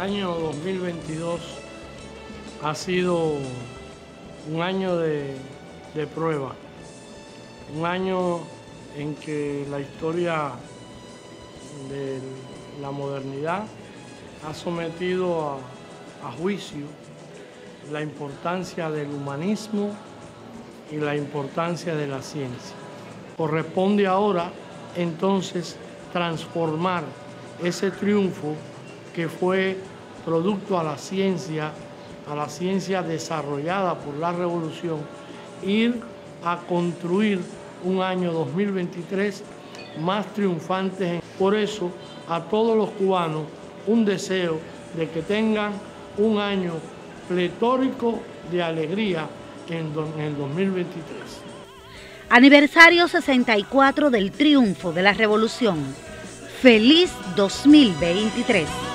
año 2022 ha sido un año de prueba, un año en que la historia de la modernidad ha sometido a juicio la importancia del humanismo y la importancia de la ciencia. Corresponde ahora, entonces, transformar ese triunfo que fue producto a la ciencia desarrollada por la revolución, ir a construir un año 2023 más triunfantes. Por eso, a todos los cubanos, un deseo de que tengan un año pletórico de alegría en el 2023. Aniversario 64 del triunfo de la revolución. ¡Feliz 2023!